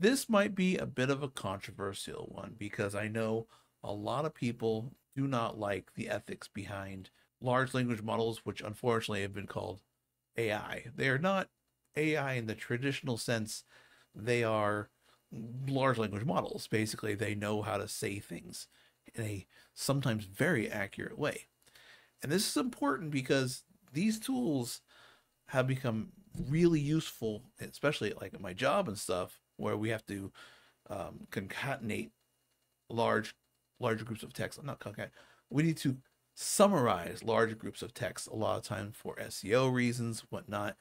This might be a bit of a controversial one because I know a lot of people do not like the ethics behind large language models, which unfortunately have been called AI. They are not AI in the traditional sense. They are large language models. Basically, they know how to say things in a sometimes very accurate way. And this is important because these tools have become really useful, especially like at my job and stuff, where we have to concatenate larger groups of text. We need to summarize larger groups of text a lot of time for SEO reasons, whatnot.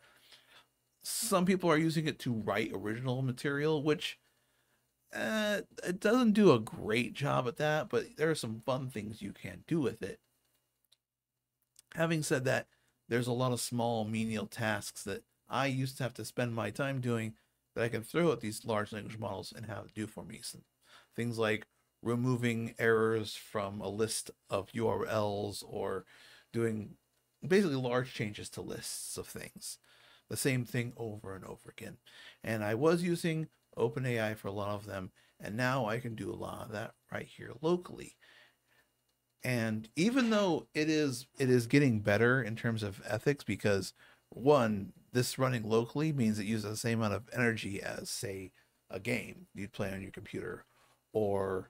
Some people are using it to write original material, which it doesn't do a great job at that, but there are some fun things you can do with it. Having said that, there's a lot of small menial tasks that I used to have to spend my time doing that I can throw at these large language models and have it do for me. So things like removing errors from a list of URLs or doing basically large changes to lists of things. The same thing over and over again. And I was using OpenAI for a lot of them, and now I can do a lot of that right here locally. And even though it is getting better in terms of ethics, because one, this running locally means it uses the same amount of energy as, say, a game you'd play on your computer, or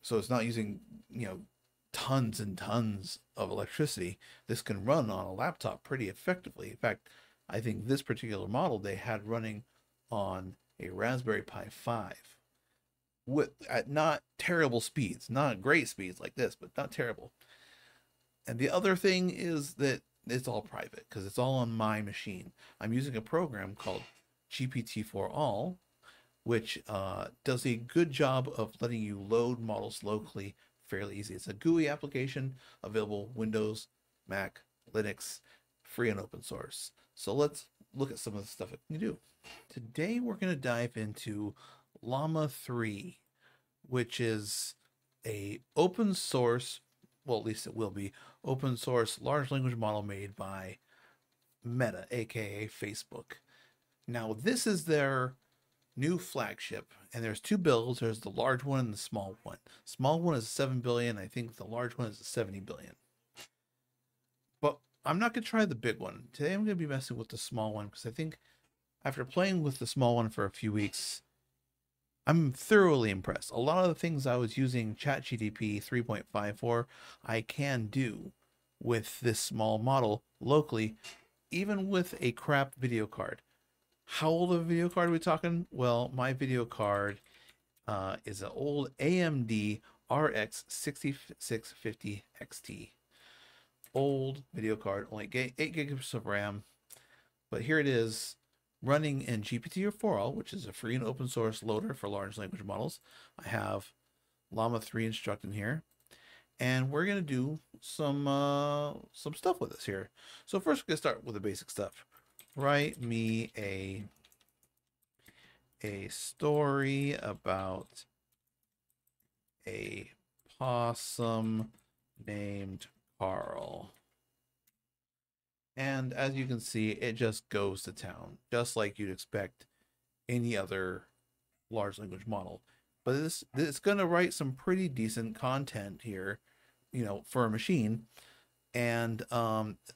so it's not using, you know, tons and tons of electricity. This can run on a laptop pretty effectively. In fact, I think this particular model they had running on a Raspberry Pi 5 at not terrible speeds, not great speeds like this, but not terrible. And the other thing is that it's all private because it's all on my machine. I'm using a program called GPT4All, which does a good job of letting you load models locally fairly easy. It's a GUI application available Windows, Mac, Linux, free and open source. So let's look at some of the stuff it can do. Today we're going to dive into Llama 3, which is a open source, well, at least it will be open source large language model made by Meta, aka Facebook. Now this is their new flagship, and there's two builds. There's the large one and the small one. Small one is 7 billion. I think the large one is 70 billion. But I'm not going to try the big one. Today I'm going to be messing with the small one because I think after playing with the small one for a few weeks, I'm thoroughly impressed. A lot of the things I was using ChatGPT 3.5 for, I can do with this small model locally, even with a crap video card. How old of a video card are we talking? Well, my video card is an old AMD RX 6650 XT. Old video card, only 8 gigs of RAM, but here it is running in GPT4All, which is a free and open source loader for large language models. I have Llama 3 instruct in here, and we're going to do some stuff with this here. So first we're going to start with the basic stuff. Write me a story about a possum named Carl. And as you can see, it just goes to town, just like you'd expect any other large language model. But it's going to write some pretty decent content here, you know, for a machine. And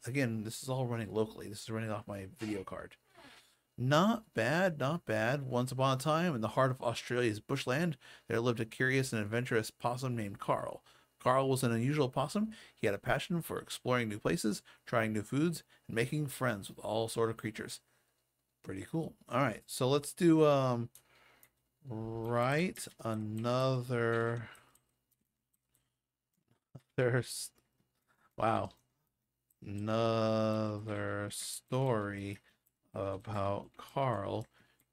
again, this is all running locally. This is running off my video card. Not bad, not bad. Once upon a time, in the heart of Australia's bushland, there lived a curious and adventurous possum named Carl. Carl was an unusual possum. He had a passion for exploring new places, trying new foods, and making friends with all sorts of creatures. Pretty cool. All right, so let's do write another. There's wow, another story about Carl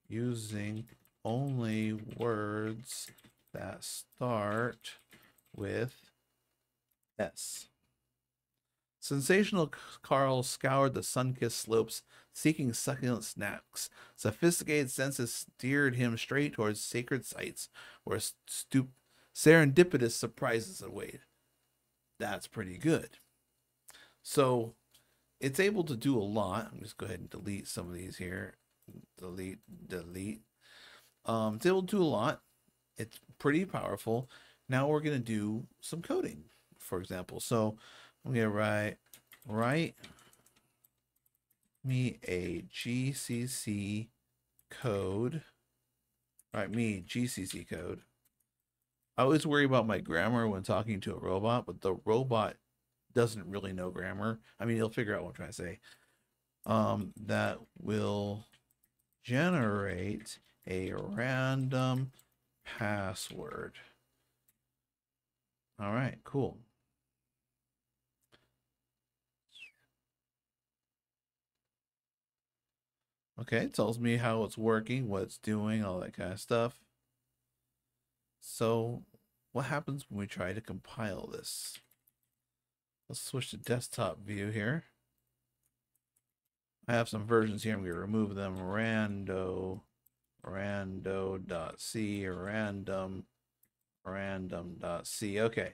using only words that start with S. Sensational Carl scoured the sun-kissed slopes, seeking succulent snacks. Sophisticated senses steered him straight towards sacred sites, where serendipitous surprises await. That's pretty good. So it's able to do a lot. I'm just go ahead and delete some of these here. Delete, delete. It'll do a lot. It's pretty powerful. Now we're going to do some coding, for example. So I'm going to write me a GCC code. I always worry about my grammar when talking to a robot, but the robot doesn't really know grammar. I mean, he'll figure out what I'm trying to say. That will generate a random password. All right, cool. Okay, it tells me how it's working, what it's doing, all that kind of stuff. So what happens when we try to compile this? Let's switch to desktop view here. I have some versions here. I'm going to remove them. Rando.c, random.c. Okay.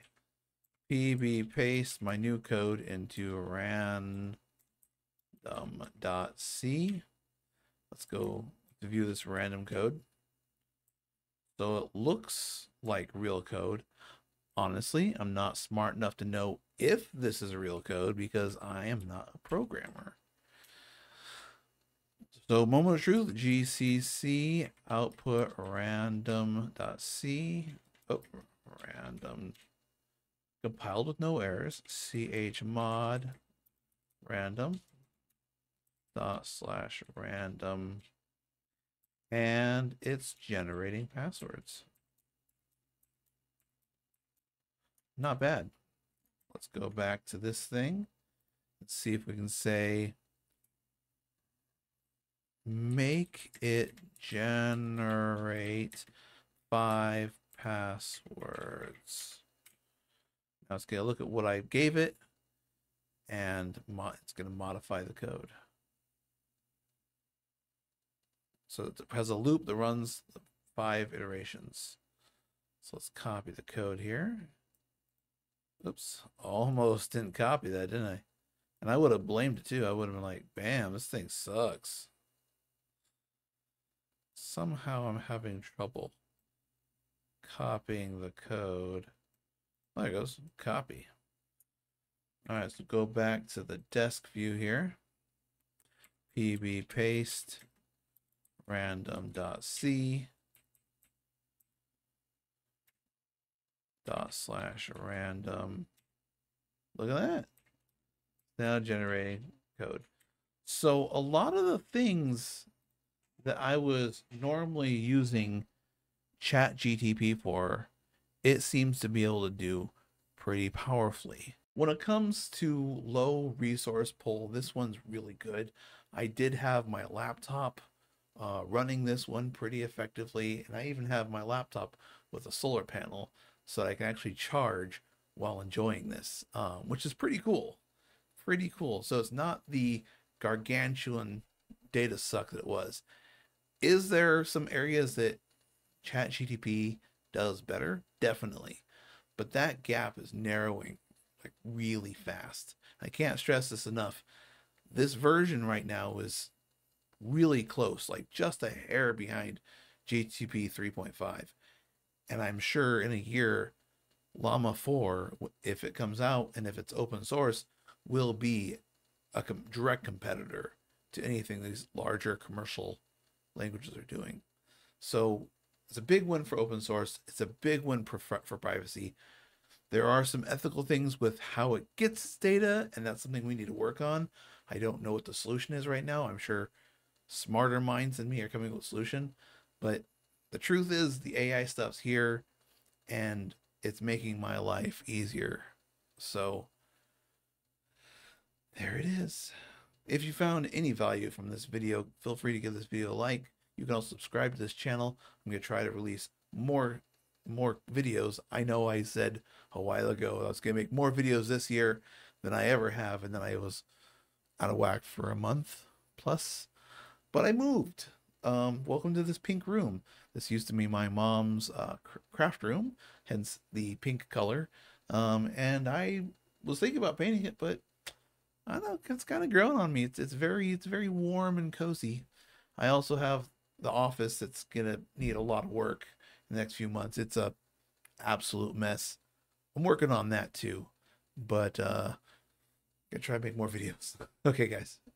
PB paste my new code into random.c. Let's go to view this random code. So it looks like real code. Honestly, I'm not smart enough to know if this is real code because I am not a programmer. So moment of truth, GCC output random.c, random, compiled with no errors, chmod random /random, and it's generating passwords. Not bad. Let's go back to this thing. Let's see if we can say, make it generate 5 passwords. Now it's going to look at what I gave it, and it's going to modify the code. So it has a loop that runs 5 iterations. So let's copy the code here. Oops, almost didn't copy that, didn't I? And I would have blamed it too. I would have been like, bam, this thing sucks. Somehow I'm having trouble copying the code. There it goes, copy. All right, so go back to the desk view here. PB paste random.c /random. Look at that. Now generating code. So a lot of the things that I was normally using ChatGPT for, it seems to be able to do pretty powerfully. When it comes to low resource pull, this one's really good. I did have my laptop running this one pretty effectively, and I even have my laptop with a solar panel so that I can actually charge while enjoying this, which is pretty cool. So it's not the gargantuan data suck that it was. Is there some areas that ChatGPT does better? Definitely. But that gap is narrowing like really fast. I can't stress this enough. This version right now is really close, like just a hair behind GPT 3.5. And I'm sure in a year, Llama 4, if it comes out and if it's open source, will be a direct competitor to anything these larger commercial languages are doing. So it's a big win for open source. It's a big win for privacy. There are some ethical things with how it gets its data, and that's something we need to work on. I don't know what the solution is right now. I'm sure smarter minds than me are coming up with a solution, but the truth is the AI stuff's here and it's making my life easier. So there it is. If you found any value from this video, feel free to give this video a like. You can also subscribe to this channel. I'm going to try to release more videos. I know I said a while ago I was going to make more videos this year than I ever have, and then I was out of whack for a month plus, but I moved. Welcome to this pink room. This used to be my mom's craft room, hence the pink color. And I was thinking about painting it, but I know it's kind of grown on me. It's very warm and cozy. I also have the office that's gonna need a lot of work in the next few months. It's a absolute mess. I'm working on that too, but gonna try to make more videos. Okay, guys.